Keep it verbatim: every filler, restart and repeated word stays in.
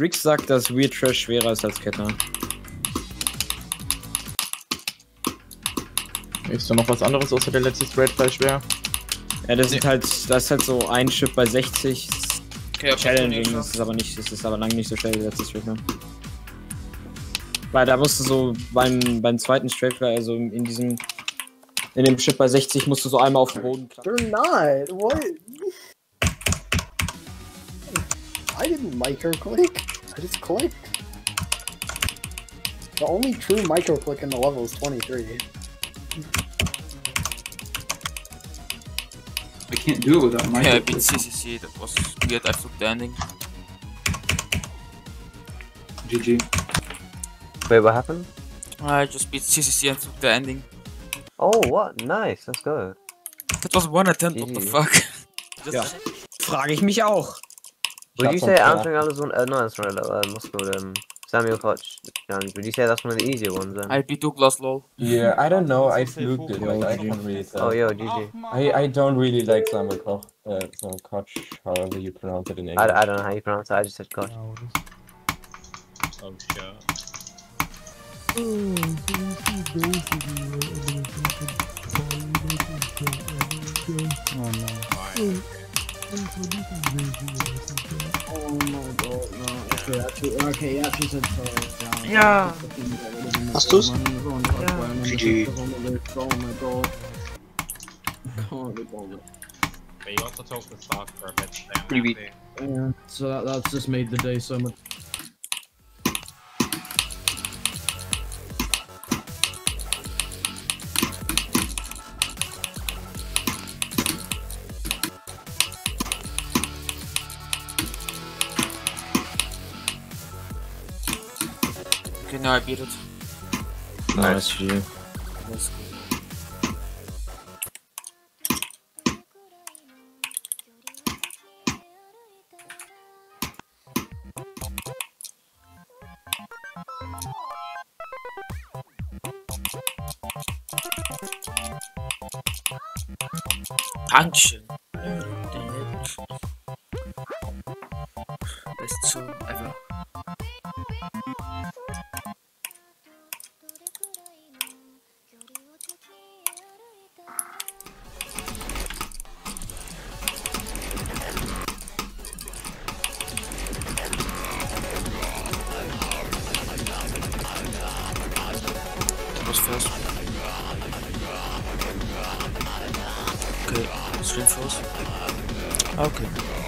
Briggs sagt, dass Weird Trash schwerer ist als Kettner. Ist da noch was anderes außer der letzte Thread bei schwer? Ja, das, nee. ist halt, das ist halt so ein Chip bei sechzig. Okay, Challenging, das, das ist aber nicht, das ist aber lange nicht so schnell wie letztes Straight. Ne? Weil da musst du so beim, beim zweiten Straight, also in diesem, in dem Chip bei sechzig musst du so einmal auf den Boden klappen. You're not, what? I didn't microclick, I just clicked. The only true microclick in the level is twenty-three. I can't do it without my. Yeah, I beat C C C, that was weird, I took the ending. G G. Wait, what happened? I just beat C C C and took the ending. Oh, what? Nice, let's go. That was one attempt, what the fuck? Just yeah. Frage ich mich auch. Would you say answering Alison, uh, no, answering uh, Moscow, um, Samuel Koch challenge, would you say that's one of the easier ones then? I beat Douglas lol. Yeah, I don't know, I fluked it, like, I can't really say. Oh, yo, G G. I, I don't really like Samuel Koch, uh, no, Koch, however you pronounce it in English. I, I don't know how you pronounce it, I just said Koch. Oh, sure. Oh, no. Oh, oh my god, no. Okay, actually, okay, yeah, she said sorry. Yeah. Hast du's? G G. Oh my god. Can't be bothered. But you also talked to Stark for a bit. Pretty weak. Yeah, so that, that's just made the day so much. Okay, now I beat it. Nice for you. That's cool. Punction. Best song ever. First. Okay, stream first. Okay.